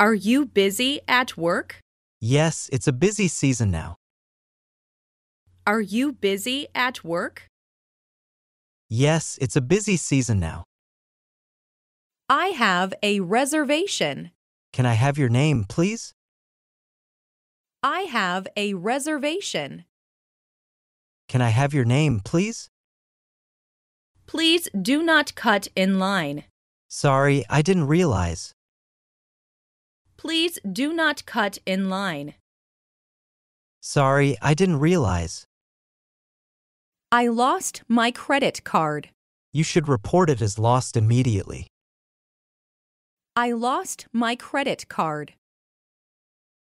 Are you busy at work? Yes, it's a busy season now. Are you busy at work? Yes, it's a busy season now. I have a reservation. Can I have your name, please? I have a reservation. Can I have your name, please? Please do not cut in line. Sorry, I didn't realize. Please do not cut in line. Sorry, I didn't realize. I lost my credit card. You should report it as lost immediately. I lost my credit card.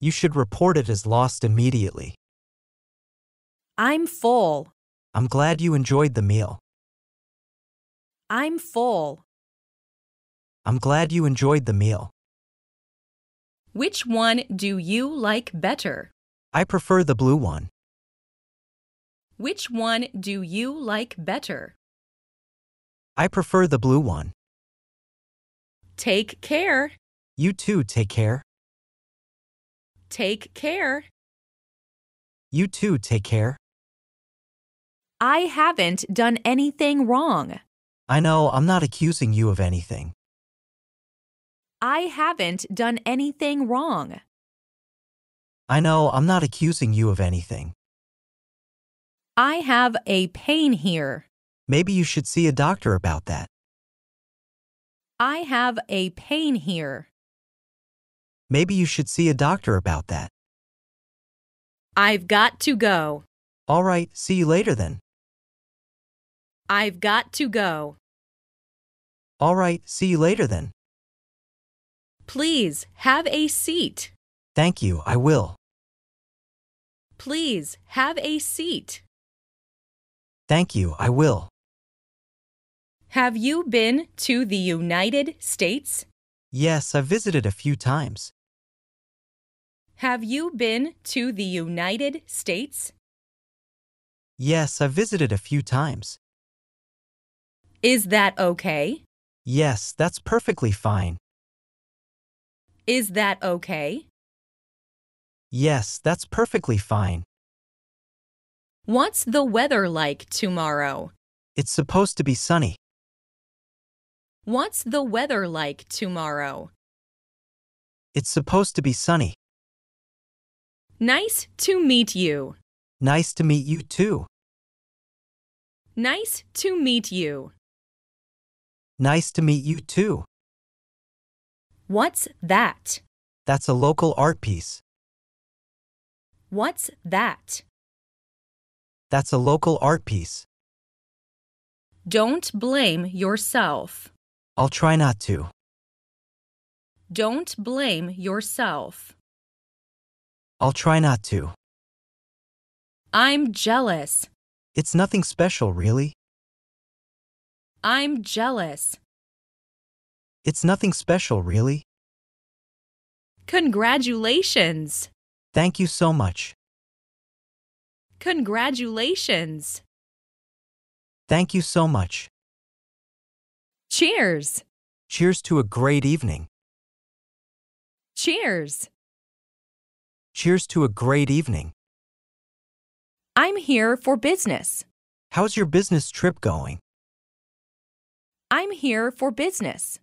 You should report it as lost immediately. I'm full. I'm glad you enjoyed the meal. I'm full. I'm glad you enjoyed the meal. Which one do you like better? I prefer the blue one. Which one do you like better? I prefer the blue one. Take care. You too, take care. Take care. You too, take care. I haven't done anything wrong. I know, I'm not accusing you of anything. I haven't done anything wrong. I know, I'm not accusing you of anything. I have a pain here. Maybe you should see a doctor about that. I have a pain here. Maybe you should see a doctor about that. I've got to go. All right, see you later then. I've got to go. All right, see you later then. Please have a seat. Thank you, I will. Please have a seat. Thank you, I will. Have you been to the United States? Yes, I've visited a few times. Have you been to the United States? Yes, I've visited a few times. Is that okay? Yes, that's perfectly fine. Is that okay? Yes, that's perfectly fine. What's the weather like tomorrow? It's supposed to be sunny. What's the weather like tomorrow? It's supposed to be sunny. Nice to meet you. Nice to meet you too. Nice to meet you. Nice to meet you too. What's that? That's a local art piece. What's that? That's a local art piece. Don't blame yourself. I'll try not to. Don't blame yourself. I'll try not to. I'm jealous. It's nothing special, really. I'm jealous. It's nothing special, really. Congratulations. Thank you so much. Congratulations. Thank you so much. Cheers. Cheers to a great evening. Cheers. Cheers to a great evening. I'm here for business. How's your business trip going? I'm here for business.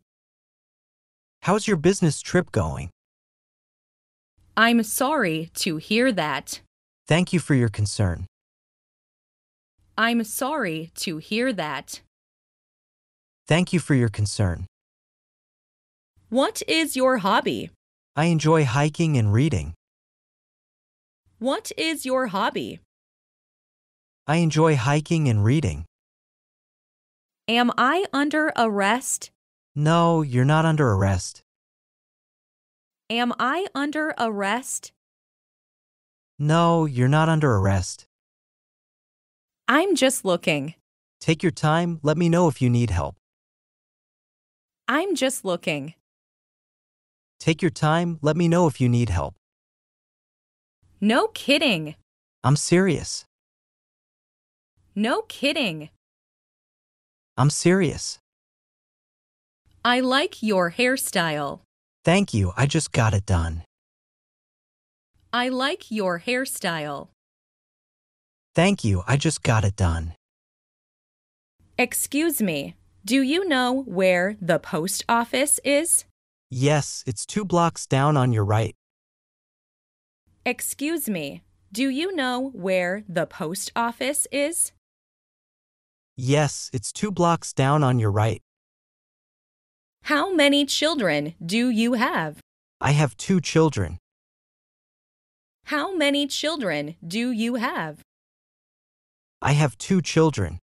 How's your business trip going? I'm sorry to hear that. Thank you for your concern. I'm sorry to hear that. Thank you for your concern. What is your hobby? I enjoy hiking and reading. What is your hobby? I enjoy hiking and reading. Am I under arrest? No, you're not under arrest. Am I under arrest? No, you're not under arrest. I'm just looking. Take your time, let me know if you need help. I'm just looking. Take your time, let me know if you need help. No kidding. I'm serious. No kidding. I'm serious. I like your hairstyle. Thank you, I just got it done. I like your hairstyle. Thank you, I just got it done. Excuse me, do you know where the post office is? Yes, it's 2 blocks down on your right. Excuse me, do you know where the post office is? Yes, it's 2 blocks down on your right. How many children do you have? I have 2 children. How many children do you have? I have 2 children.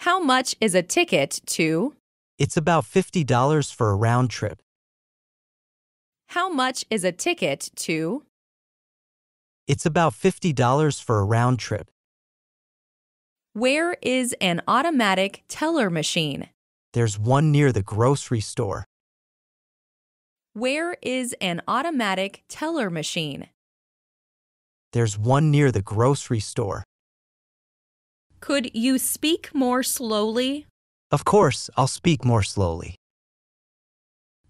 How much is a ticket to? It's about $50 for a round trip. How much is a ticket to? It's about $50 for a round trip. Where is an automatic teller machine? There's one near the grocery store. Where is an automatic teller machine? There's one near the grocery store. Could you speak more slowly? Of course, I'll speak more slowly.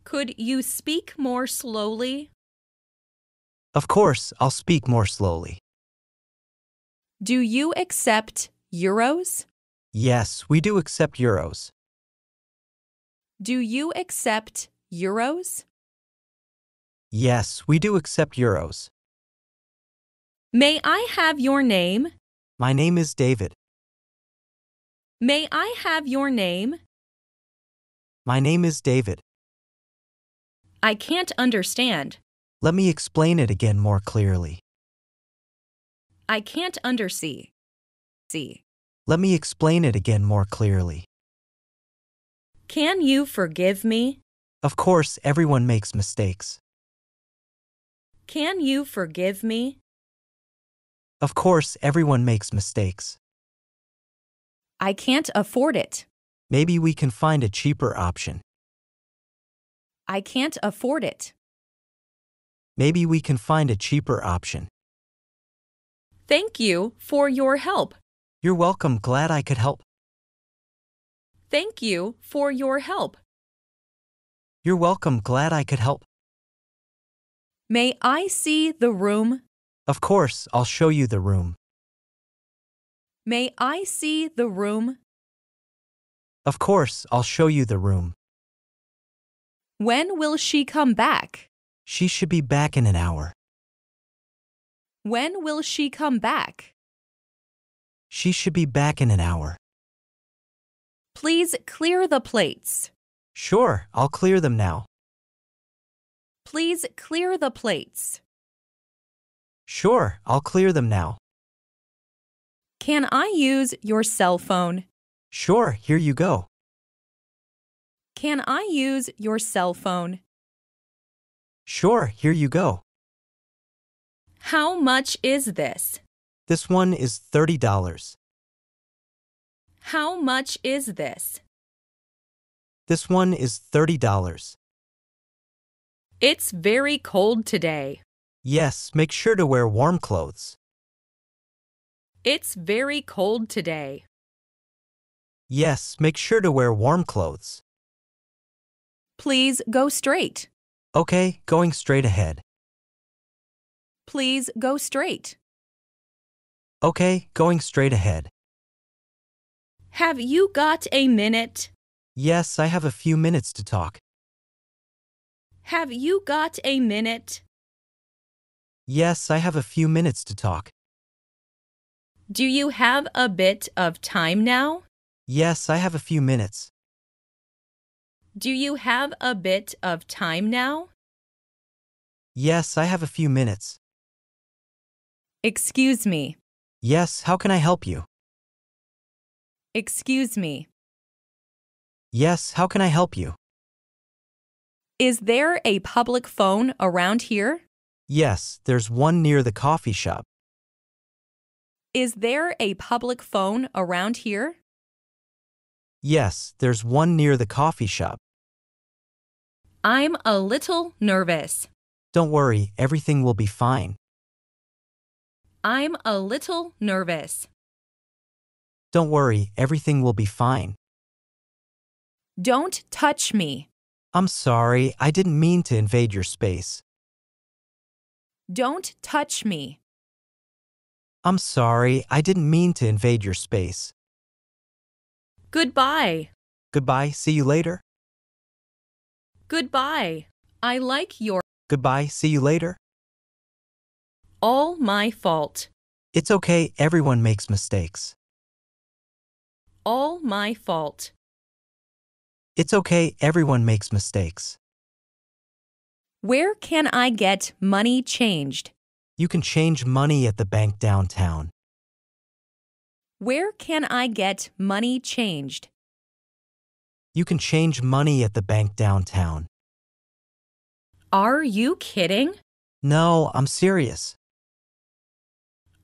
Could you speak more slowly? Of course, I'll speak more slowly. Do you accept euros? Yes, we do accept euros. Do you accept euros? Yes, we do accept euros. May I have your name? My name is David. May I have your name? My name is David. I can't understand. Let me explain it again more clearly. I can't undersee. See. Let me explain it again more clearly. Can you forgive me? Of course, everyone makes mistakes. Can you forgive me? Of course, everyone makes mistakes. I can't afford it. Maybe we can find a cheaper option. I can't afford it. Maybe we can find a cheaper option. Thank you for your help. You're welcome. Glad I could help. Thank you for your help. You're welcome. Glad I could help. May I see the room? Of course, I'll show you the room. May I see the room? Of course, I'll show you the room. When will she come back? She should be back in an hour. When will she come back? She should be back in an hour. Please clear the plates. Sure, I'll clear them now. Please clear the plates. Sure, I'll clear them now. Can I use your cell phone? Sure, here you go. Can I use your cell phone? Sure, here you go. How much is this? This one is $30. How much is this? This one is $30. It's very cold today. Yes, make sure to wear warm clothes. It's very cold today. Yes, make sure to wear warm clothes. Please go straight. Okay, going straight ahead. Please go straight. Okay, going straight ahead. Have you got a minute? Yes, I have a few minutes to talk. Have you got a minute? Yes, I have a few minutes to talk. Do you have a bit of time now? Yes, I have a few minutes. Do you have a bit of time now? Yes, I have a few minutes. Excuse me. Yes, how can I help you? Excuse me. Yes, how can I help you? Is there a public phone around here? Yes, there's one near the coffee shop. Is there a public phone around here? Yes, there's one near the coffee shop. I'm a little nervous. Don't worry, everything will be fine. I'm a little nervous. Don't worry, everything will be fine. Don't touch me. I'm sorry, I didn't mean to invade your space. Don't touch me. I'm sorry, I didn't mean to invade your space. Goodbye. Goodbye, see you later. Goodbye, I like your... Goodbye, see you later. All my fault. It's okay, everyone makes mistakes. All my fault. It's okay, everyone makes mistakes. Where can I get money changed? You can change money at the bank downtown. Where can I get money changed? You can change money at the bank downtown. Are you kidding? No, I'm serious.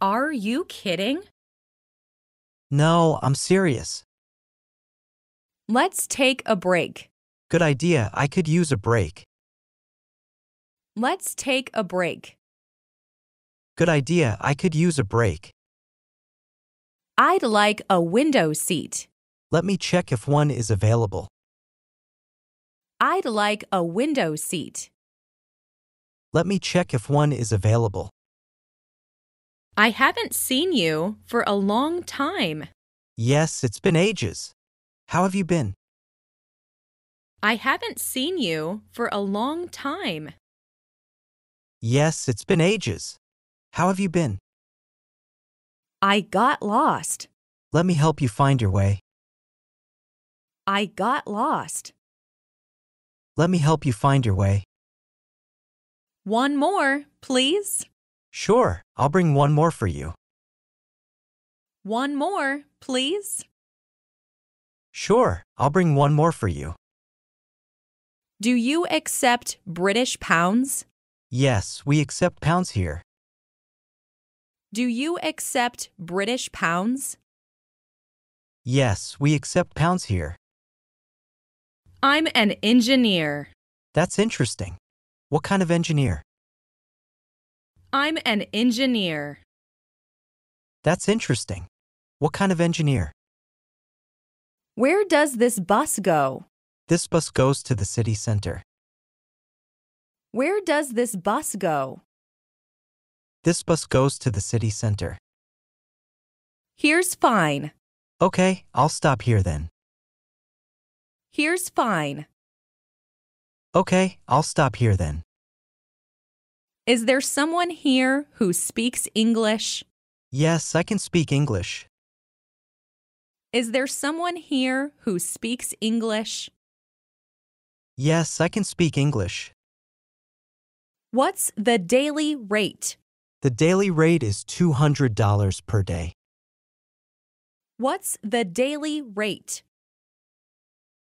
Are you kidding? No, I'm serious. Let's take a break. Good idea, I could use a break. Let's take a break. Good idea, I could use a break. I'd like a window seat. Let me check if one is available. I'd like a window seat. Let me check if one is available. I haven't seen you for a long time. Yes, it's been ages. How have you been? I haven't seen you for a long time. Yes, it's been ages. How have you been? I got lost. Let me help you find your way. I got lost. Let me help you find your way. One more, please. Sure, I'll bring one more for you. One more, please. Sure, I'll bring one more for you. Do you accept British pounds? Yes, we accept pounds here. Do you accept British pounds? Yes, we accept pounds here. I'm an engineer. That's interesting. What kind of engineer? I'm an engineer. That's interesting. What kind of engineer? Where does this bus go? This bus goes to the city center. Where does this bus go? This bus goes to the city center. Here's fine. Okay, I'll stop here then. Here's fine. Okay, I'll stop here then. Is there someone here who speaks English? Yes, I can speak English. Is there someone here who speaks English? Yes, I can speak English. What's the daily rate? The daily rate is $200 per day. What's the daily rate?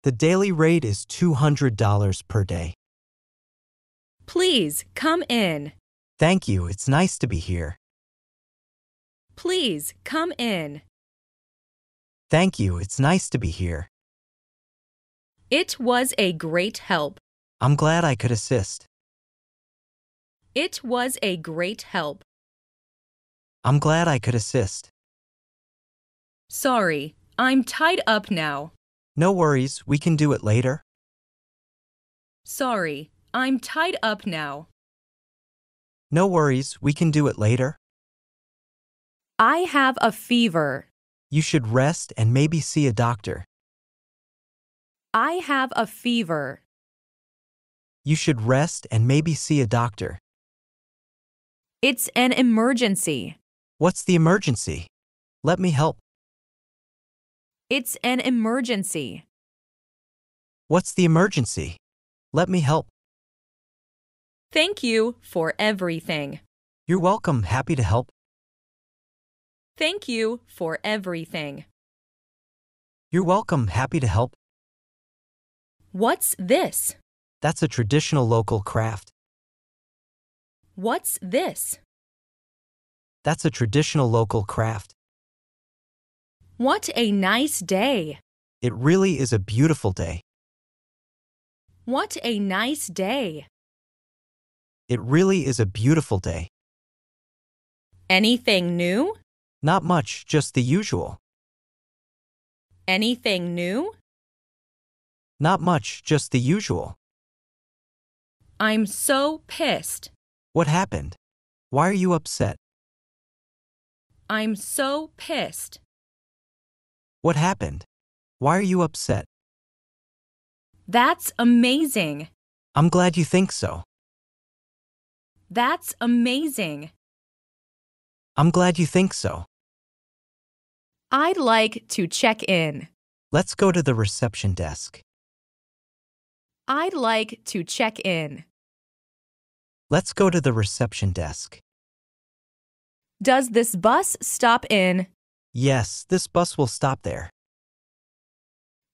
The daily rate is $200 per day. Please come in. Thank you, it's nice to be here. Please come in. Thank you, it's nice to be here. It was a great help. I'm glad I could assist. It was a great help. I'm glad I could assist. Sorry, I'm tied up now. No worries, we can do it later. Sorry, I'm tied up now. No worries, we can do it later. I have a fever. You should rest and maybe see a doctor. I have a fever. You should rest and maybe see a doctor. It's an emergency. What's the emergency? Let me help. It's an emergency. What's the emergency? Let me help. Thank you for everything. You're welcome. Happy to help. Thank you for everything. You're welcome. Happy to help. What's this? That's a traditional local craft. What's this? That's a traditional local craft. What a nice day. It really is a beautiful day. What a nice day. It really is a beautiful day. Anything new? Not much, just the usual. Anything new? Not much, just the usual. I'm so pissed. What happened? Why are you upset? I'm so pissed. What happened? Why are you upset? That's amazing. I'm glad you think so. That's amazing. I'm glad you think so. I'd like to check in. Let's go to the reception desk. I'd like to check in. Let's go to the reception desk. Does this bus stop in? Yes, this bus will stop there.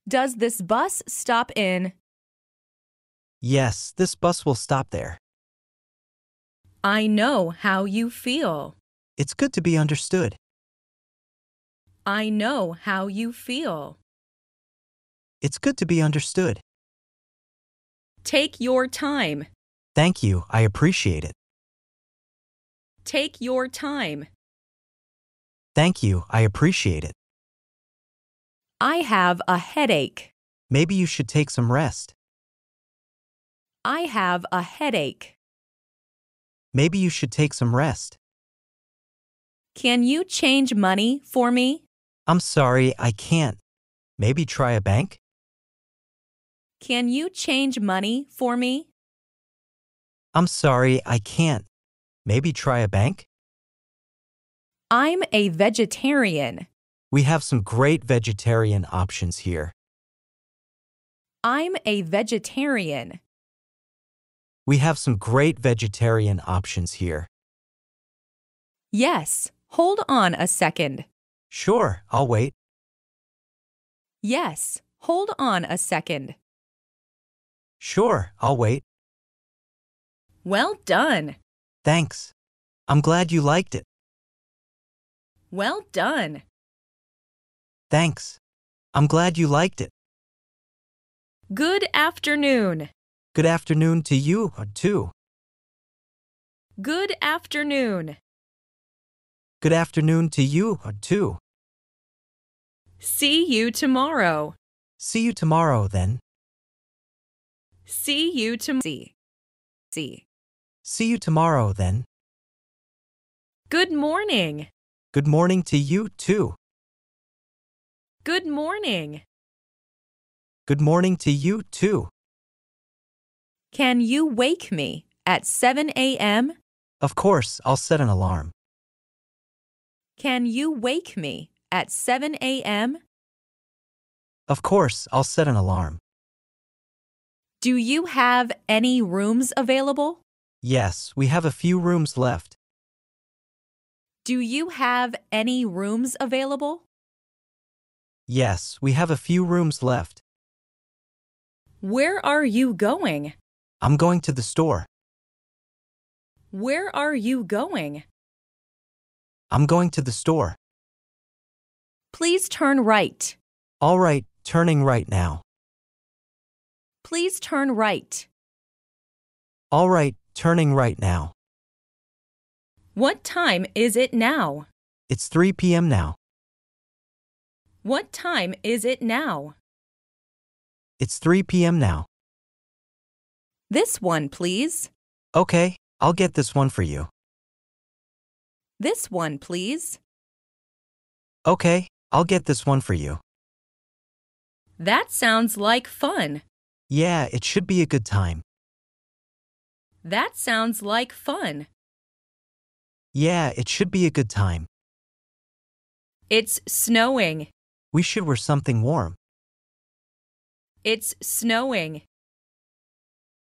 Does this bus stop in? Yes, this bus will stop there. I know how you feel. It's good to be understood. I know how you feel. It's good to be understood. Take your time. Thank you, I appreciate it. Take your time. Thank you, I appreciate it. I have a headache. Maybe you should take some rest. I have a headache. Maybe you should take some rest. Can you change money for me? I'm sorry, I can't. Maybe try a bank? Can you change money for me? I'm sorry, I can't. Maybe try a bank? I'm a vegetarian. We have some great vegetarian options here. I'm a vegetarian. We have some great vegetarian options here. Yes, hold on a second. Sure, I'll wait. Yes, hold on a second. Sure, I'll wait. Well done. Thanks. I'm glad you liked it. Well done. Thanks. I'm glad you liked it. Good afternoon. Good afternoon to you, too. Good afternoon. Good afternoon to you, too. See you tomorrow. See you tomorrow, then. See you tomorrow. See you tomorrow, then. Good morning. Good morning to you, too. Good morning. Good morning to you, too. Can you wake me at 7 a.m.? Of course, I'll set an alarm. Can you wake me at 7 a.m.? Of course, I'll set an alarm. Do you have any rooms available? Yes, we have a few rooms left. Do you have any rooms available? Yes, we have a few rooms left. Where are you going? I'm going to the store. Where are you going? I'm going to the store. Please turn right. All right, turning right now. Please turn right. All right, turning right now. What time is it now? It's 3 p.m. now. What time is it now? It's 3 p.m. now. This one, please. Okay, I'll get this one for you. This one, please. Okay, I'll get this one for you. That sounds like fun. Yeah, it should be a good time. That sounds like fun. Yeah, it should be a good time. It's snowing. We should wear something warm. It's snowing.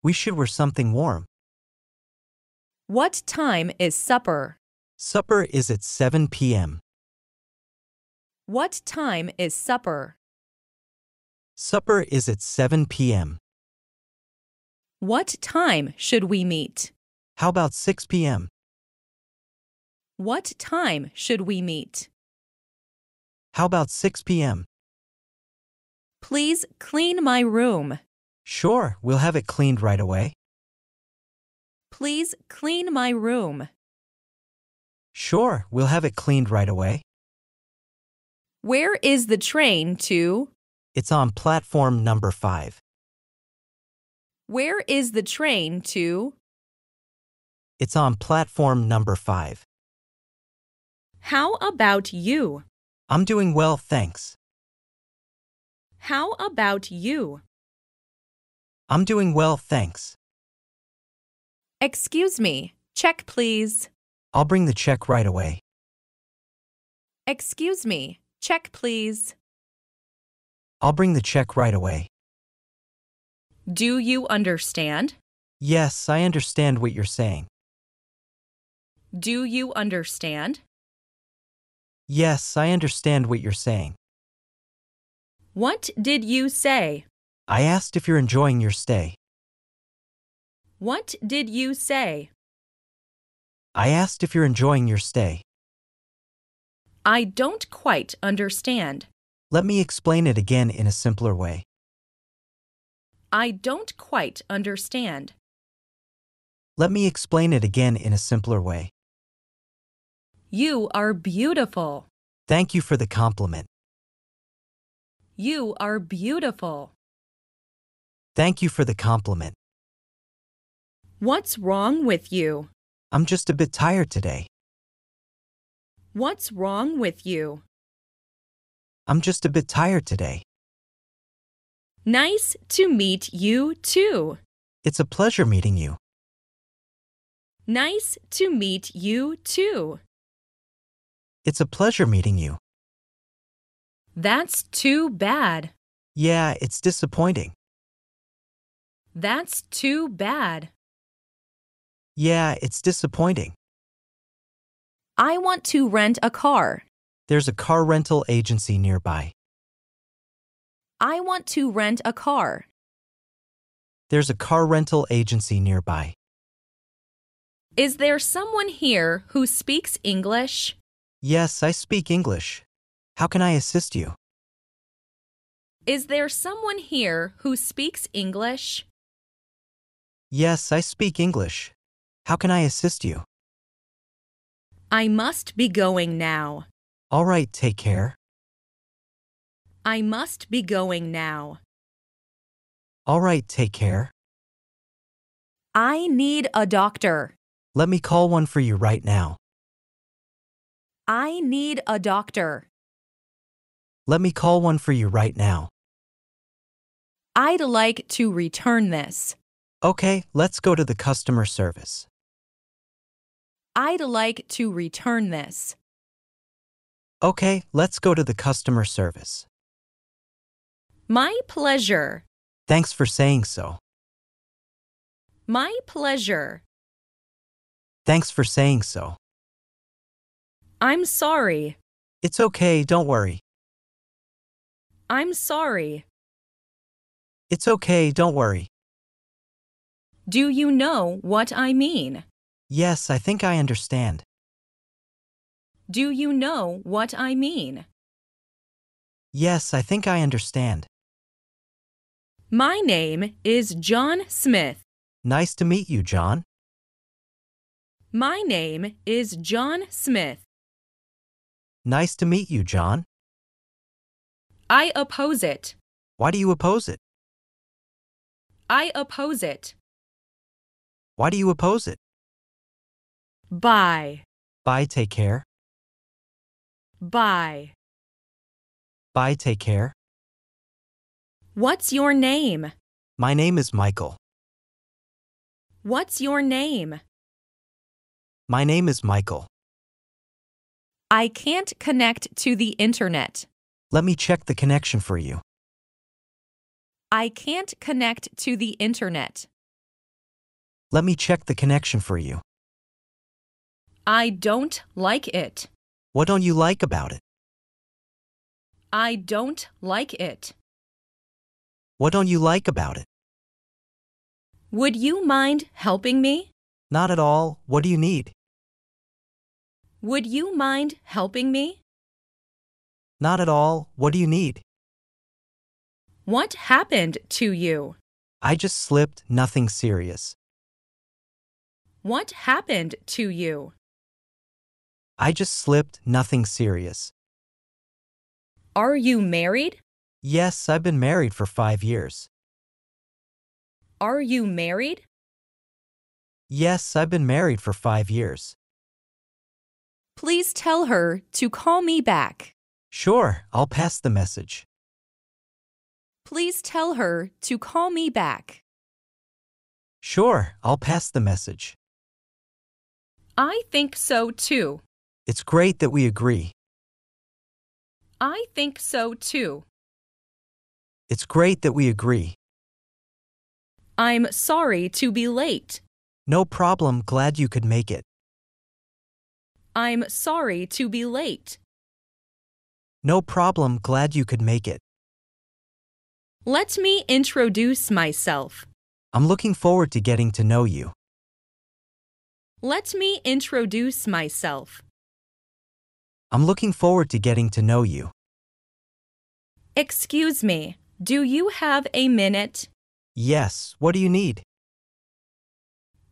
We should wear something warm. What time is supper? Supper is at 7 p.m. What time is supper? Supper is at 7 p.m. What time should we meet? How about 6 p.m.? What time should we meet? How about 6 p.m.? Please clean my room. Sure, we'll have it cleaned right away. Please clean my room. Sure, we'll have it cleaned right away. Where is the train to? It's on platform number 5. Where is the train to? It's on platform number 5. How about you? I'm doing well, thanks. How about you? I'm doing well, thanks. Excuse me, check please. I'll bring the check right away. Excuse me, check please. I'll bring the check right away. Do you understand? Yes, I understand what you're saying. Do you understand? Yes, I understand what you're saying. What did you say? I asked if you're enjoying your stay. What did you say? I asked if you're enjoying your stay. I don't quite understand. Let me explain it again in a simpler way. I don't quite understand. Let me explain it again in a simpler way. You are beautiful. Thank you for the compliment. You are beautiful. Thank you for the compliment. What's wrong with you? I'm just a bit tired today. What's wrong with you? I'm just a bit tired today. Nice to meet you too. It's a pleasure meeting you. Nice to meet you too. It's a pleasure meeting you. That's too bad. Yeah, it's disappointing. That's too bad. Yeah, it's disappointing. I want to rent a car. There's a car rental agency nearby. I want to rent a car. There's a car rental agency nearby. Is there someone here who speaks English? Yes, I speak English. How can I assist you? Is there someone here who speaks English? Yes, I speak English. How can I assist you? I must be going now. All right, take care. I must be going now. All right, take care. I need a doctor. Let me call one for you right now. I need a doctor. Let me call one for you right now. I'd like to return this. Okay, let's go to the customer service. I'd like to return this. Okay, let's go to the customer service. My pleasure. Thanks for saying so. My pleasure. Thanks for saying so. I'm sorry. It's okay, don't worry. I'm sorry. It's okay, don't worry. Do you know what I mean? Yes, I think I understand. Do you know what I mean? Yes, I think I understand. My name is John Smith. Nice to meet you, John. My name is John Smith. Nice to meet you, John. I oppose it. Why do you oppose it? I oppose it. Why do you oppose it? Bye. Bye, take care. Bye. Bye, take care. What's your name? My name is Michael. What's your name? My name is Michael. I can't connect to the internet. Let me check the connection for you. I can't connect to the internet. Let me check the connection for you. I don't like it. What don't you like about it? I don't like it. What don't you like about it? Would you mind helping me? Not at all. What do you need? Would you mind helping me? Not at all. What do you need? What happened to you? I just slipped. Nothing serious. What happened to you? I just slipped. Nothing serious. Are you married? Yes, I've been married for 5 years. Are you married? Yes, I've been married for 5 years. Please tell her to call me back. Sure, I'll pass the message. Please tell her to call me back. Sure, I'll pass the message. I think so too. It's great that we agree. I think so too. It's great that we agree. I'm sorry to be late. No problem, glad you could make it. I'm sorry to be late. No problem, glad you could make it. Let me introduce myself. I'm looking forward to getting to know you. Let me introduce myself. I'm looking forward to getting to know you. Excuse me, do you have a minute? Yes, what do you need?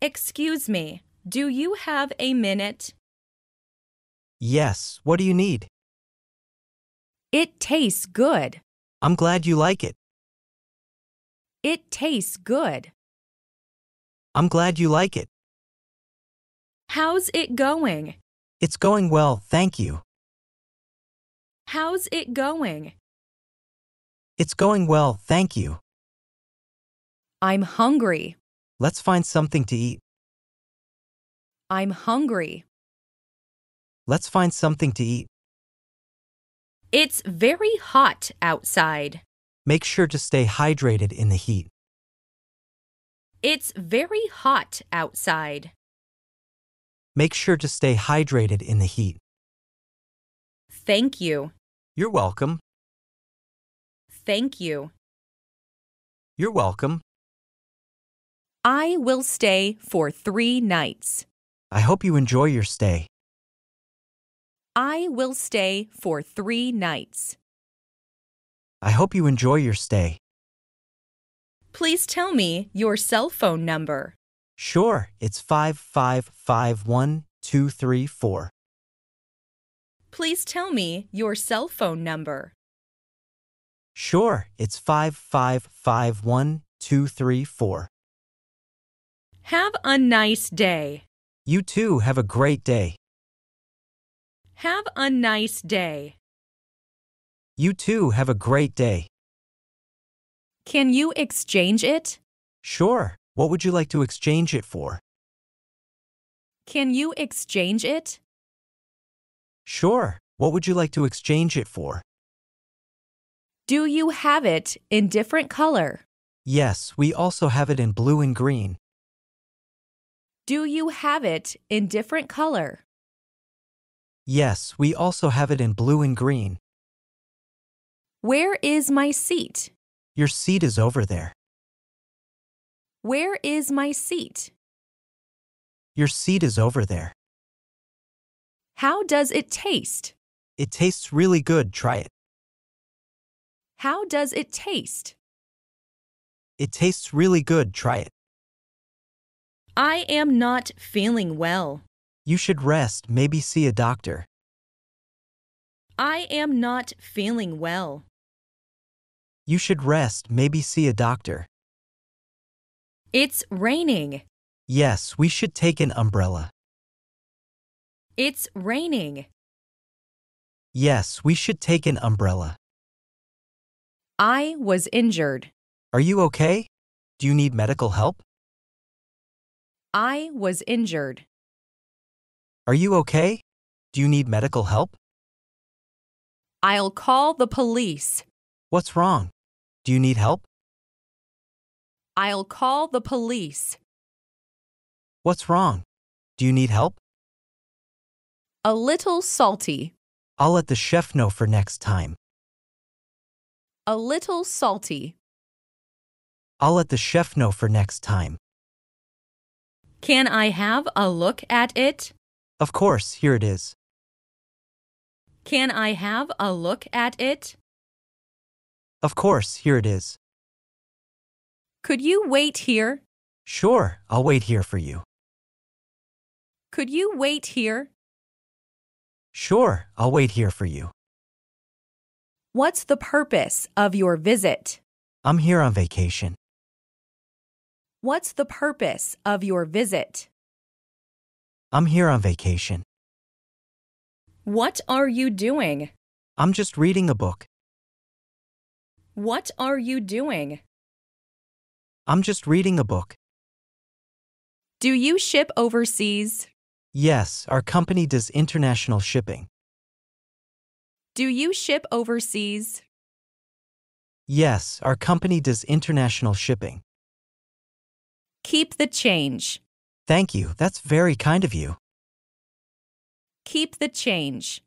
Excuse me, do you have a minute? Yes, what do you need? It tastes good. I'm glad you like it. It tastes good. I'm glad you like it. How's it going? It's going well, thank you. How's it going? It's going well, thank you. I'm hungry. Let's find something to eat. I'm hungry. Let's find something to eat. It's very hot outside. Make sure to stay hydrated in the heat. It's very hot outside. Make sure to stay hydrated in the heat. Thank you. You're welcome. Thank you. You're welcome. I will stay for 3 nights. I hope you enjoy your stay. I will stay for 3 nights. I hope you enjoy your stay. Please tell me your cell phone number. Sure, it's 5551234. Please tell me your cell phone number. Sure, it's 5551234. Have a nice day. You too, have a great day. Have a nice day. You too, have a great day. Can you exchange it? Sure, what would you like to exchange it for? Can you exchange it? Sure, what would you like to exchange it for? Do you have it in different color? Yes, we also have it in blue and green. Do you have it in different color? Yes, we also have it in blue and green. Where is my seat? Your seat is over there. Where is my seat? Your seat is over there. How does it taste? It tastes really good, try it. How does it taste? It tastes really good, try it. I am not feeling well. You should rest, maybe see a doctor. I am not feeling well. You should rest, maybe see a doctor. It's raining. Yes, we should take an umbrella. It's raining. Yes, we should take an umbrella. I was injured. Are you okay? Do you need medical help? I was injured. Are you okay? Do you need medical help? I'll call the police. What's wrong? Do you need help? I'll call the police. What's wrong? Do you need help? A little salty. I'll let the chef know for next time. A little salty. I'll let the chef know for next time. Can I have a look at it? Of course, here it is. Can I have a look at it? Of course, here it is. Could you wait here? Sure, I'll wait here for you. Could you wait here? Sure, I'll wait here for you. What's the purpose of your visit? I'm here on vacation. What's the purpose of your visit? I'm here on vacation. What are you doing? I'm just reading a book. What are you doing? I'm just reading a book. Do you ship overseas? Yes, our company does international shipping. Do you ship overseas? Yes, our company does international shipping. Keep the change. Thank you, that's very kind of you. Keep the change.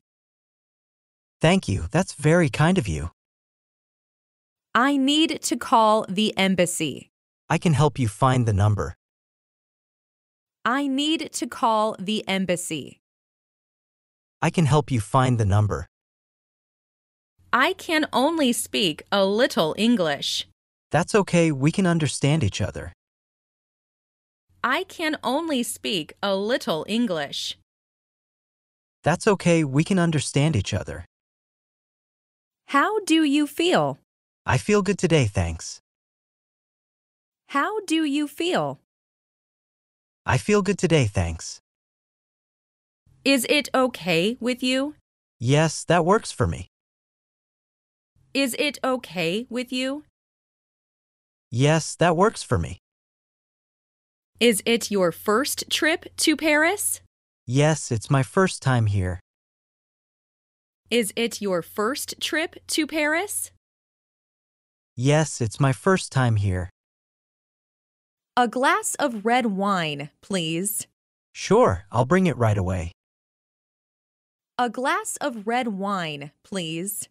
Thank you, that's very kind of you. I need to call the embassy. I can help you find the number. I need to call the embassy. I can help you find the number. I can only speak a little English. That's okay, we can understand each other. I can only speak a little English. That's okay, we can understand each other. How do you feel? I feel good today, thanks. How do you feel? I feel good today, thanks. Is it okay with you? Yes, that works for me. Is it okay with you? Yes, that works for me. Is it your first trip to Paris? Yes, it's my first time here. Is it your first trip to Paris? Yes, it's my first time here. A glass of red wine, please. Sure, I'll bring it right away. A glass of red wine, please.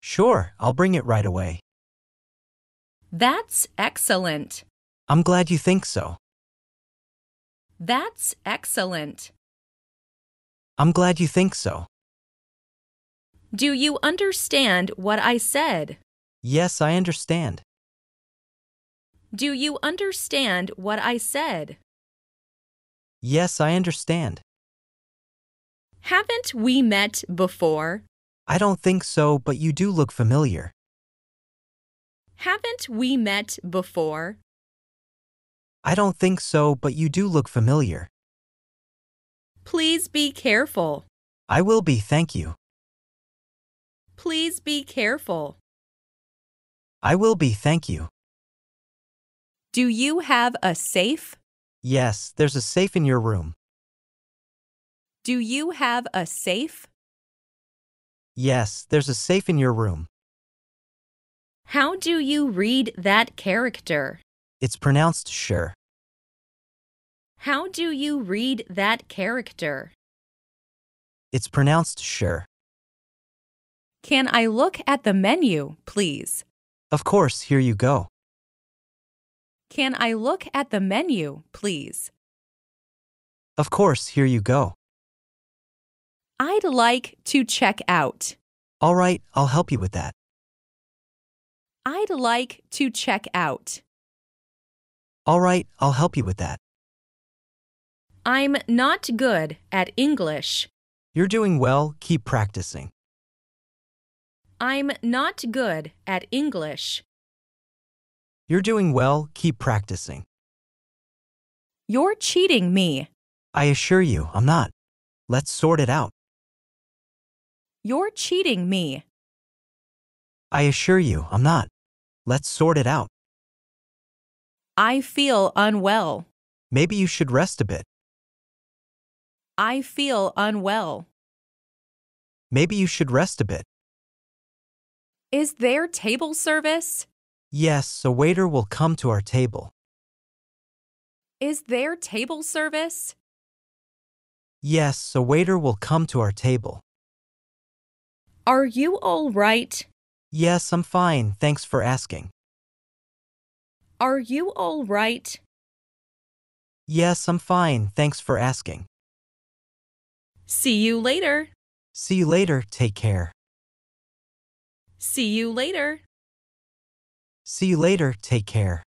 Sure, I'll bring it right away. That's excellent. I'm glad you think so. That's excellent. I'm glad you think so. Do you understand what I said? Yes, I understand. Do you understand what I said? Yes, I understand. Haven't we met before? I don't think so, but you do look familiar. Haven't we met before? I don't think so, but you do look familiar. Please be careful. I will be, thank you. Please be careful. I will be, thank you. Do you have a safe? Yes, there's a safe in your room. Do you have a safe? Yes, there's a safe in your room. How do you read that character? It's pronounced sure. How do you read that character? It's pronounced sure. Can I look at the menu, please? Of course, here you go. Can I look at the menu, please? Of course, here you go. I'd like to check out. All right, I'll help you with that. I'd like to check out. All right, I'll help you with that. I'm not good at English. You're doing well, keep practicing. I'm not good at English. You're doing well, keep practicing. You're cheating me. I assure you, I'm not. Let's sort it out. You're cheating me. I assure you, I'm not. Let's sort it out. I feel unwell. Maybe you should rest a bit. I feel unwell. Maybe you should rest a bit. Is there table service? Yes, a waiter will come to our table. Is there table service? Yes, a waiter will come to our table. Are you all right? Yes, I'm fine, thanks for asking. Are you all right? Yes, I'm fine, thanks for asking. See you later. See you later, take care. See you later. See you later, take care.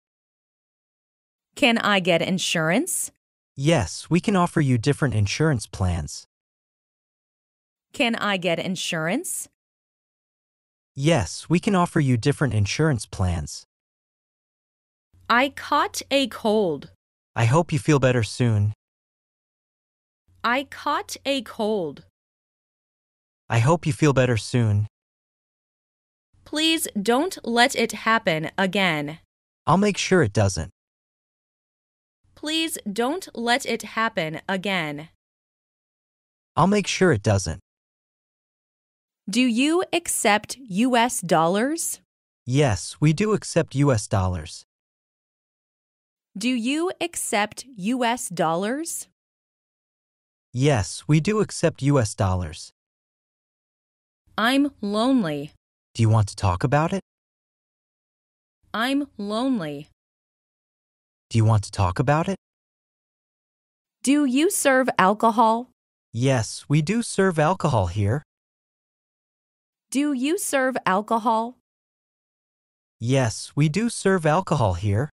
Can I get insurance? Yes, we can offer you different insurance plans. Can I get insurance? Yes, we can offer you different insurance plans. I caught a cold. I hope you feel better soon. I caught a cold. I hope you feel better soon. Please don't let it happen again. I'll make sure it doesn't. Please don't let it happen again. I'll make sure it doesn't. Do you accept U.S. dollars? Yes, we do accept U.S. dollars. Do you accept U.S. dollars? Yes, we do accept U.S. dollars. I'm lonely. Do you want to talk about it? I'm lonely. Do you want to talk about it? Do you serve alcohol? Yes, we do serve alcohol here. Do you serve alcohol? Yes, we do serve alcohol here.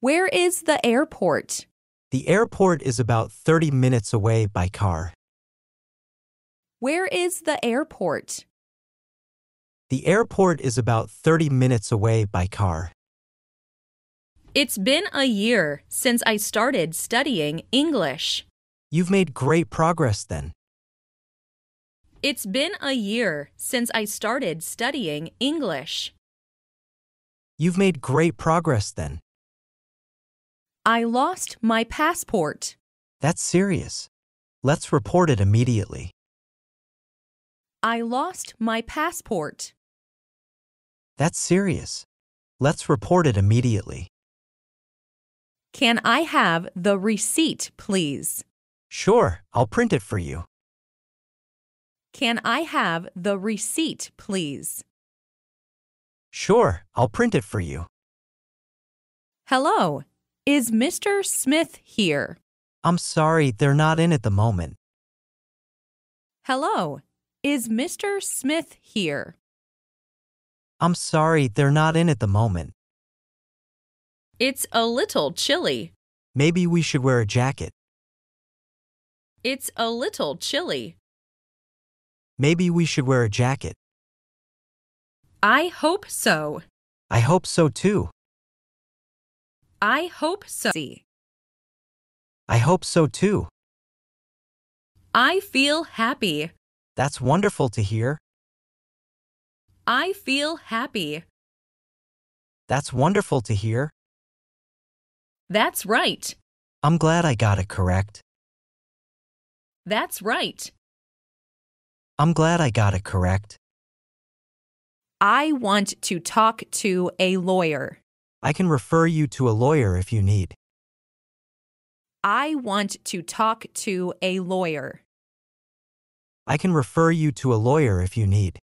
Where is the airport? The airport is about 30 minutes away by car. Where is the airport? The airport is about 30 minutes away by car. It's been a year since I started studying English. You've made great progress then. It's been a year since I started studying English. You've made great progress then. I lost my passport. That's serious. Let's report it immediately. I lost my passport. That's serious. Let's report it immediately. Can I have the receipt, please? Sure, I'll print it for you. Can I have the receipt, please? Sure, I'll print it for you. Hello, is Mr. Smith here? I'm sorry, they're not in at the moment. Hello, is Mr. Smith here? I'm sorry, they're not in at the moment. It's a little chilly. Maybe we should wear a jacket. It's a little chilly. Maybe we should wear a jacket. I hope so. I hope so too. I hope so. I hope so too. I feel happy. That's wonderful to hear. I feel happy. That's wonderful to hear. That's right. I'm glad I got it correct. That's right. I'm glad I got it correct. I want to talk to a lawyer. I can refer you to a lawyer if you need. I want to talk to a lawyer. I can refer you to a lawyer if you need.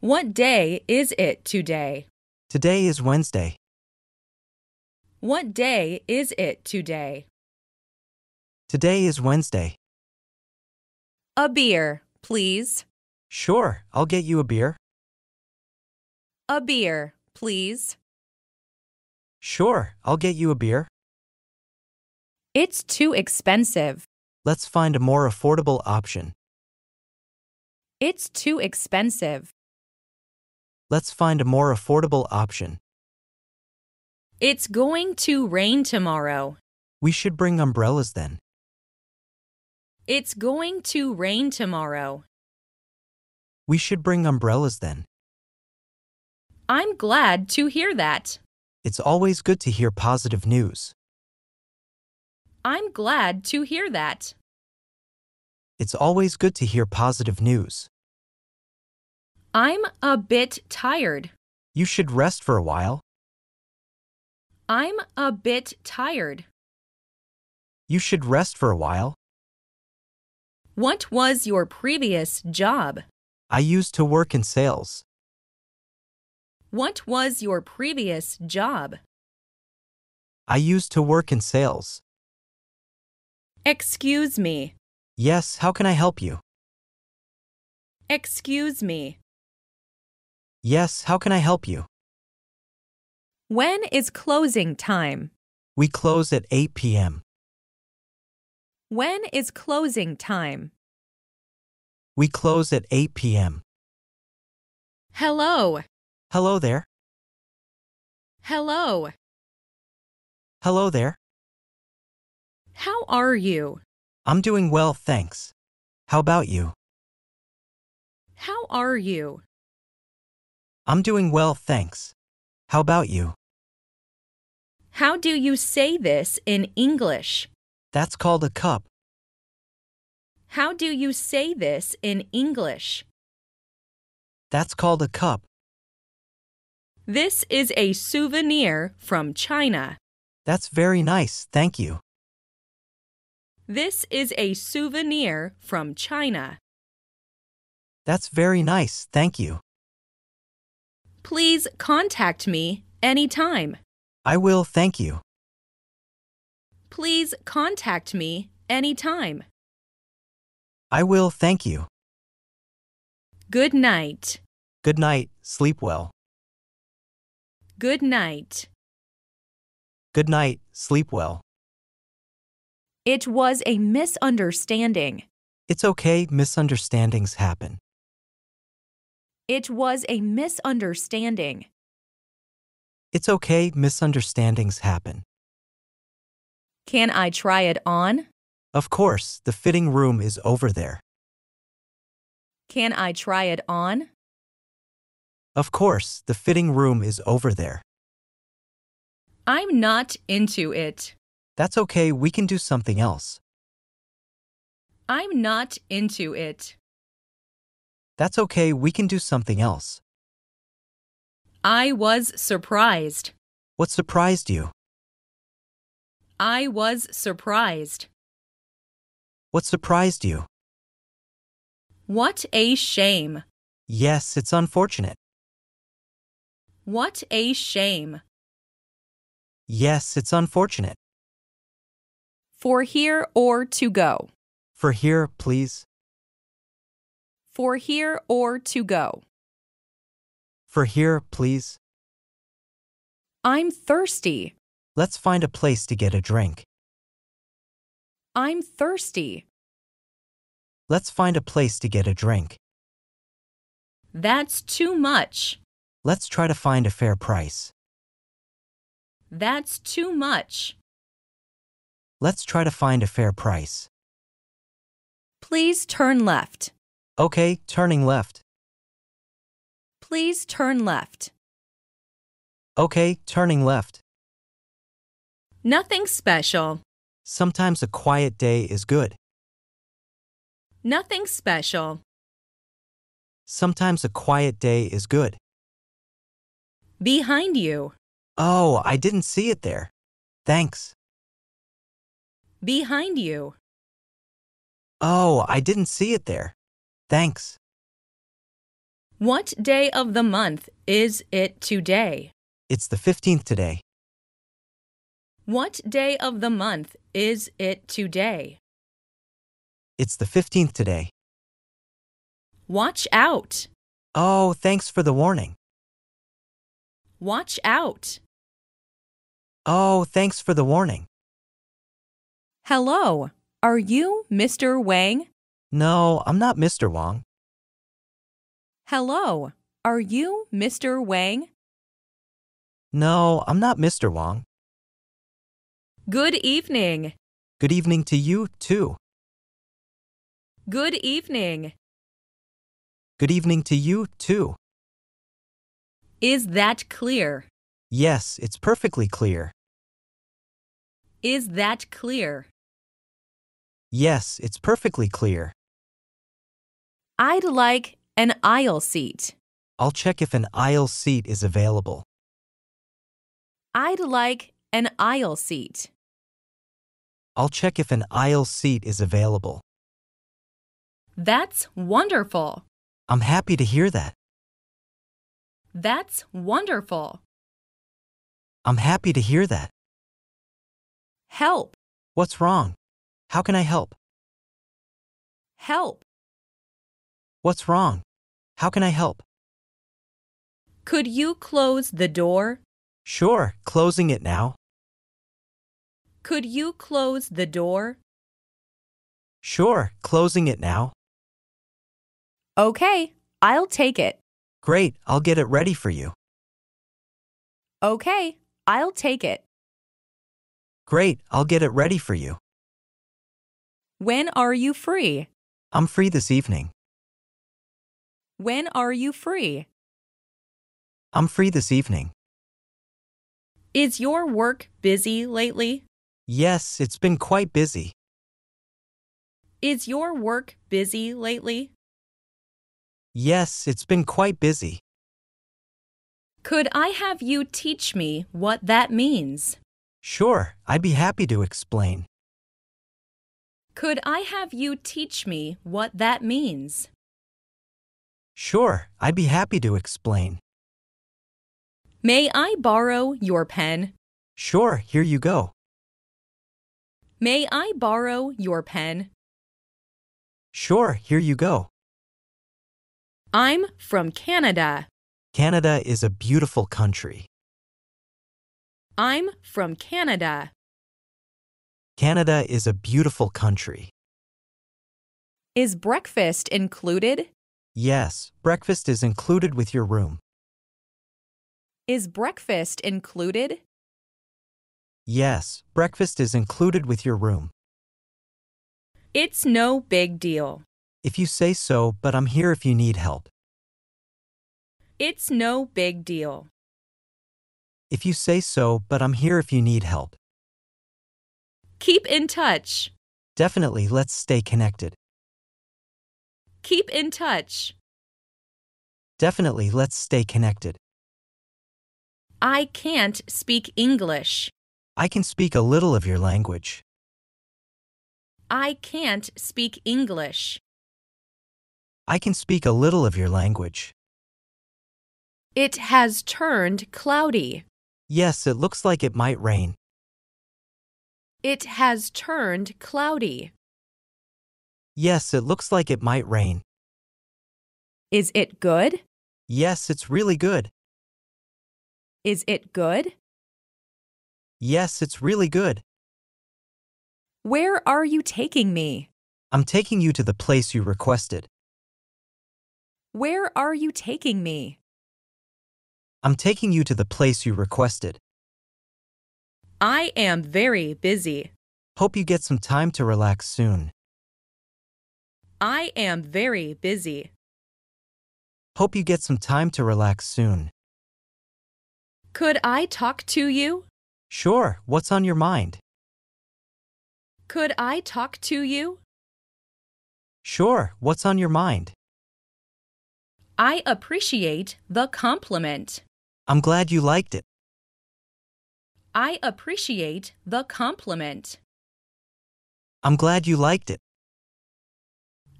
What day is it today? Today is Wednesday. What day is it today? Today is Wednesday. A beer, please. Sure, I'll get you a beer. A beer, please. Sure, I'll get you a beer. It's too expensive. Let's find a more affordable option. It's too expensive. Let's find a more affordable option. It's going to rain tomorrow. We should bring umbrellas then. It's going to rain tomorrow. We should bring umbrellas then. I'm glad to hear that. It's always good to hear positive news. I'm glad to hear that. It's always good to hear positive news. I'm a bit tired. You should rest for a while. I'm a bit tired. You should rest for a while. What was your previous job? I used to work in sales. What was your previous job? I used to work in sales. Excuse me. Yes, how can I help you? Excuse me. Yes, how can I help you? When is closing time? We close at 8 p.m. When is closing time? We close at 8 p.m. Hello. Hello there. Hello. Hello there. How are you? I'm doing well, thanks. How about you? How are you? I'm doing well, thanks. How about you? How do you say this in English? That's called a cup. How do you say this in English? That's called a cup. This is a souvenir from China. That's very nice, thank you. This is a souvenir from China. That's very nice, thank you. Please contact me anytime. I will, thank you. Please contact me anytime. I will, thank you. Good night. Good night, sleep well. Good night. Good night, sleep well. It was a misunderstanding. It's okay, misunderstandings happen. It was a misunderstanding. It's okay, misunderstandings happen. Can I try it on? Of course, the fitting room is over there. Can I try it on? Of course, the fitting room is over there. I'm not into it. That's okay, we can do something else. I'm not into it. That's okay, we can do something else. I was surprised. What surprised you? I was surprised. What surprised you? What a shame. Yes, it's unfortunate. What a shame. Yes, it's unfortunate. For here or to go. For here, please. For here or to go. For here, please. I'm thirsty. Let's find a place to get a drink. I'm thirsty. Let's find a place to get a drink. That's too much. Let's try to find a fair price. That's too much. Let's try to find a fair price. Please turn left. Okay, turning left. Please turn left. Okay, turning left. Nothing special. Sometimes a quiet day is good. Nothing special. Sometimes a quiet day is good. Behind you. Oh, I didn't see it there. Thanks. Behind you. Oh, I didn't see it there. Thanks. What day of the month is it today? It's the 15th today. What day of the month is it today? It's the 15th today. Watch out. Oh, thanks for the warning. Watch out. Oh, thanks for the warning. Hello, are you Mr. Wang? No, I'm not Mr. Wang. Hello, are you Mr. Wang? No, I'm not Mr. Wang. Good evening. Good evening to you, too. Good evening. Good evening to you, too. Is that clear? Yes, it's perfectly clear. Is that clear? Yes, it's perfectly clear. I'd like an aisle seat. I'll check if an aisle seat is available. I'd like an aisle seat. I'll check if an aisle seat is available. That's wonderful. I'm happy to hear that. That's wonderful. I'm happy to hear that. Help. What's wrong? How can I help? Help. What's wrong? How can I help? Could you close the door? Sure, closing it now. Could you close the door? Sure, closing it now. Okay, I'll take it. Great, I'll get it ready for you. Okay, I'll take it. Great, I'll get it ready for you. When are you free? I'm free this evening. When are you free? I'm free this evening. Is your work busy lately? Yes, it's been quite busy. Is your work busy lately? Yes, it's been quite busy. Could I have you teach me what that means? Sure, I'd be happy to explain. Could I have you teach me what that means? Sure, I'd be happy to explain. May I borrow your pen? Sure, here you go. May I borrow your pen? Sure, here you go. I'm from Canada. Canada is a beautiful country. I'm from Canada. Canada is a beautiful country. Is breakfast included? Yes, breakfast is included with your room. Is breakfast included? Yes, breakfast is included with your room. It's no big deal. If you say so, but I'm here if you need help. It's no big deal. If you say so, but I'm here if you need help. Keep in touch. Definitely, let's stay connected. Keep in touch. Definitely, let's stay connected. I can't speak English. I can speak a little of your language. I can't speak English. I can speak a little of your language. It has turned cloudy. Yes, it looks like it might rain. It has turned cloudy. Yes, it looks like it might rain. Is it good? Yes, it's really good. Is it good? Yes, it's really good. Where are you taking me? I'm taking you to the place you requested. Where are you taking me? I'm taking you to the place you requested. I am very busy. Hope you get some time to relax soon. I am very busy. Hope you get some time to relax soon. Could I talk to you? Sure, what's on your mind? Could I talk to you? Sure, what's on your mind? I appreciate the compliment. I'm glad you liked it. I appreciate the compliment. I'm glad you liked it.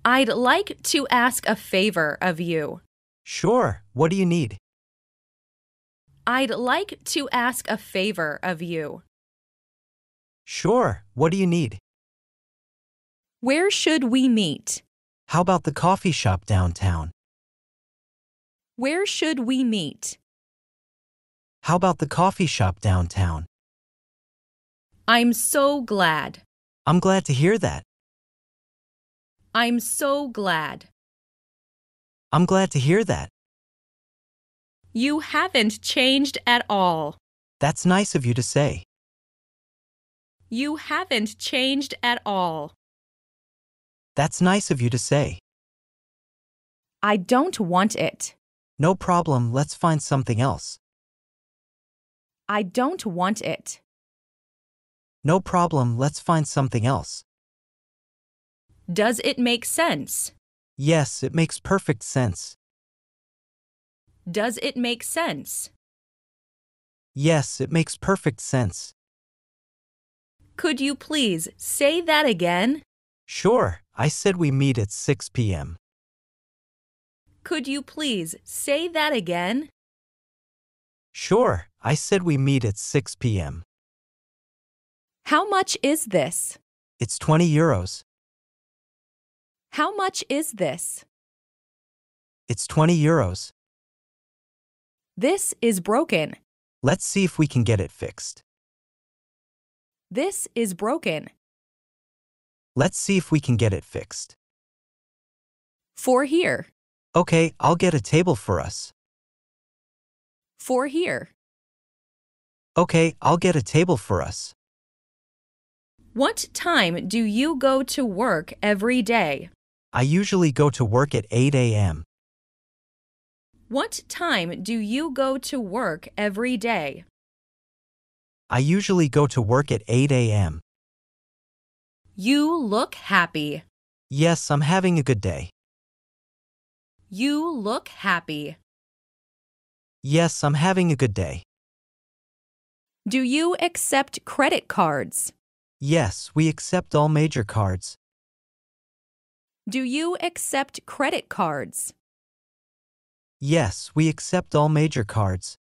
I'd like to ask a favor of you. Sure, what do you need? I'd like to ask a favor of you. Sure, what do you need? Where should we meet? How about the coffee shop downtown? Where should we meet? How about the coffee shop downtown? I'm so glad. I'm glad to hear that. I'm so glad. I'm glad to hear that. You haven't changed at all. That's nice of you to say. You haven't changed at all. That's nice of you to say. I don't want it. No problem, let's find something else. I don't want it. No problem, let's find something else. Does it make sense? Yes, it makes perfect sense. Does it make sense? Yes, it makes perfect sense. Could you please say that again? Sure, I said we meet at 6 p.m. Could you please say that again? Sure, I said we meet at 6 p.m. How much is this? It's 20 euros. How much is this? It's 20 euros. This is broken. Let's see if we can get it fixed. This is broken. Let's see if we can get it fixed. For here. Okay, I'll get a table for us. For here. Okay, I'll get a table for us. What time do you go to work every day? I usually go to work at 8 a.m. What time do you go to work every day? I usually go to work at 8 a.m. You look happy. Yes, I'm having a good day. You look happy. Yes, I'm having a good day. Do you accept credit cards? Yes, we accept all major cards. Do you accept credit cards? Yes, we accept all major cards.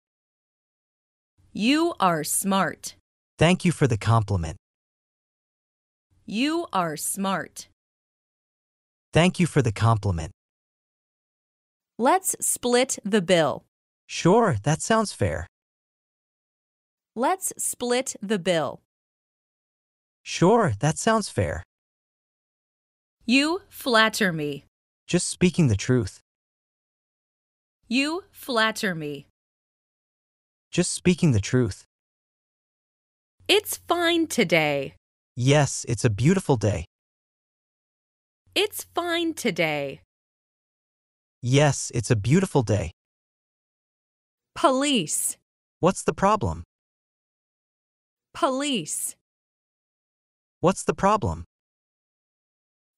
You are smart. Thank you for the compliment. You are smart. Thank you for the compliment. Let's split the bill. Sure, that sounds fair. Let's split the bill. Sure, that sounds fair. You flatter me. Just speaking the truth. You flatter me. Just speaking the truth. It's fine today. Yes, it's a beautiful day. It's fine today. Yes, it's a beautiful day. Police. What's the problem? Police. What's the problem?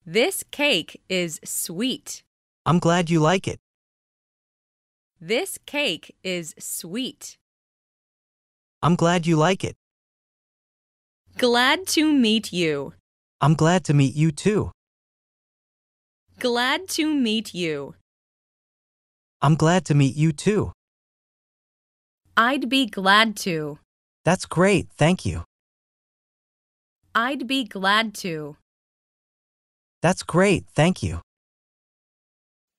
This cake is sweet. I'm glad you like it. This cake is sweet. I'm glad you like it. Glad to meet you. I'm glad to meet you too. Glad to meet you. I'm glad to meet you too. I'd be glad to. That's great, thank you. I'd be glad to. That's great, thank you.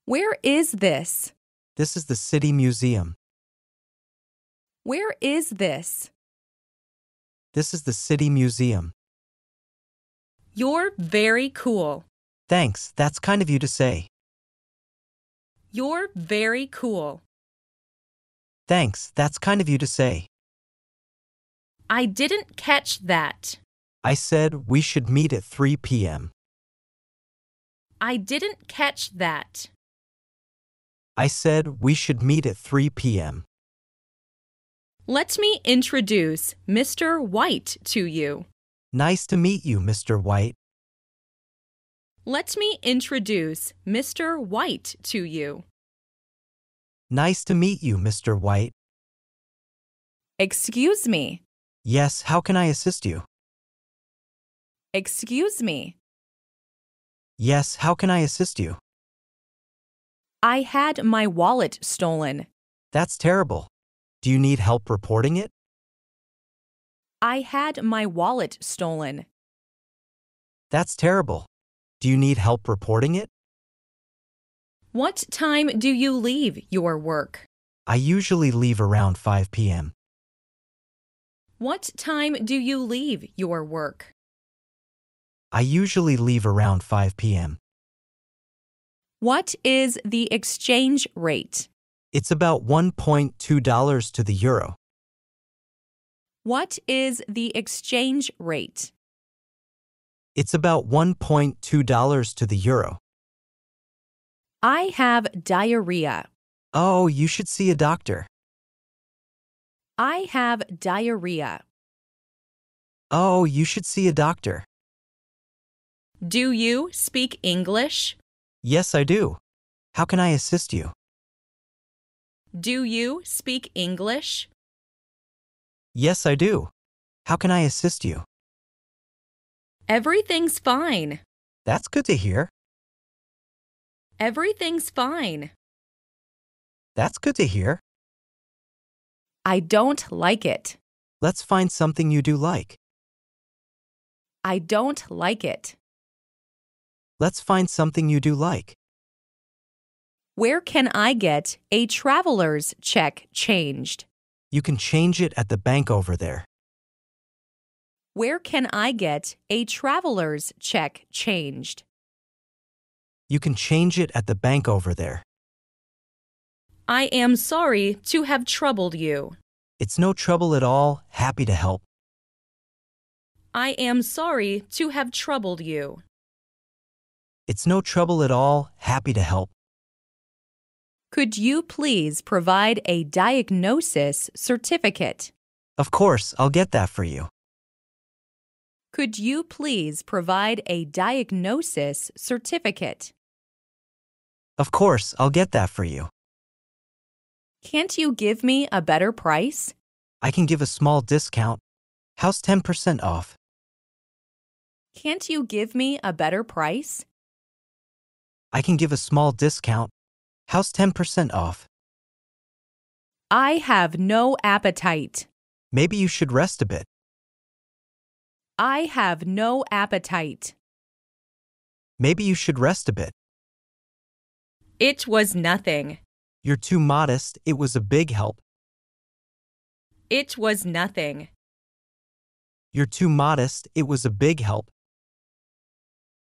Where is this? This is the City Museum. Where is this? This is the City Museum. You're very cool. Thanks, that's kind of you to say. You're very cool. Thanks, that's kind of you to say. I didn't catch that. I said we should meet at 3 p.m. I didn't catch that. I said we should meet at 3 p.m. Let me introduce Mr. White to you. Nice to meet you, Mr. White. Let me introduce Mr. White to you. Nice to meet you, Mr. White. Excuse me. Yes, how can I assist you? Excuse me. Yes, how can I assist you? I had my wallet stolen. That's terrible. Do you need help reporting it? I had my wallet stolen. That's terrible. Do you need help reporting it? What time do you leave your work? I usually leave around 5 p.m. What time do you leave your work? I usually leave around 5 p.m. What is the exchange rate? It's about $1.2 to the euro. What is the exchange rate? It's about $1.2 to the euro. I have diarrhea. Oh, you should see a doctor. I have diarrhea. Oh, you should see a doctor. Do you speak English? Yes, I do. How can I assist you? Do you speak English? Yes, I do. How can I assist you? Everything's fine. That's good to hear. Everything's fine. That's good to hear. I don't like it. Let's find something you do like. I don't like it. Let's find something you do like. Where can I get a traveler's check changed? You can change it at the bank over there. Where can I get a traveler's check changed? You can change it at the bank over there. I am sorry to have troubled you. It's no trouble at all. Happy to help. I am sorry to have troubled you. It's no trouble at all. Happy to help. Could you please provide a diagnosis certificate? Of course, I'll get that for you. Could you please provide a diagnosis certificate? Of course, I'll get that for you. Can't you give me a better price? I can give a small discount. House 10% off. Can't you give me a better price? I can give a small discount. House 10% off. I have no appetite. Maybe you should rest a bit. I have no appetite. Maybe you should rest a bit. It was nothing. You're too modest. It was a big help. It was nothing. You're too modest. It was a big help.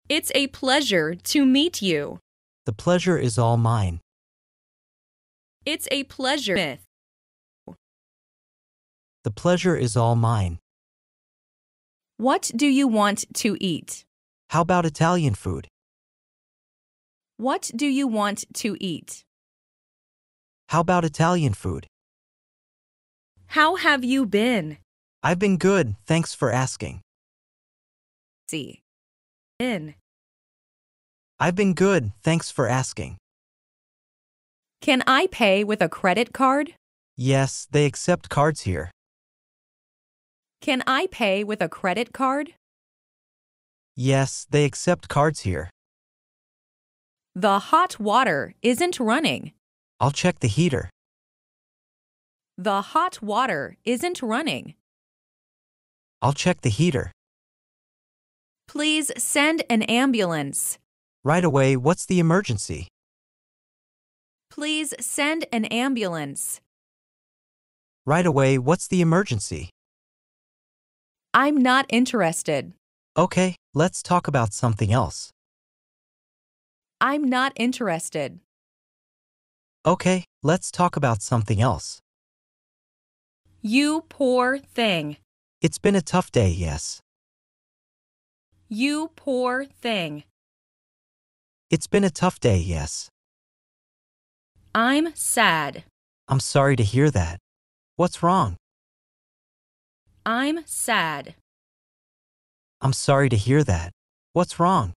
It's a pleasure to meet you. The pleasure is all mine. It's a pleasure. The pleasure is all mine. What do you want to eat? How about Italian food? What do you want to eat? How about Italian food? How have you been? I've been good, thanks for asking. See. In. I've been good, thanks for asking. Can I pay with a credit card? Yes, they accept cards here. Can I pay with a credit card? Yes, they accept cards here. The hot water isn't running. I'll check the heater. The hot water isn't running. I'll check the heater. Please send an ambulance. Right away, what's the emergency? Please send an ambulance. Right away, what's the emergency? I'm not interested. Okay, let's talk about something else. I'm not interested. Okay, let's talk about something else. You poor thing. It's been a tough day, yes. You poor thing. It's been a tough day, yes. I'm sad. I'm sorry to hear that. What's wrong? I'm sad. I'm sorry to hear that. What's wrong?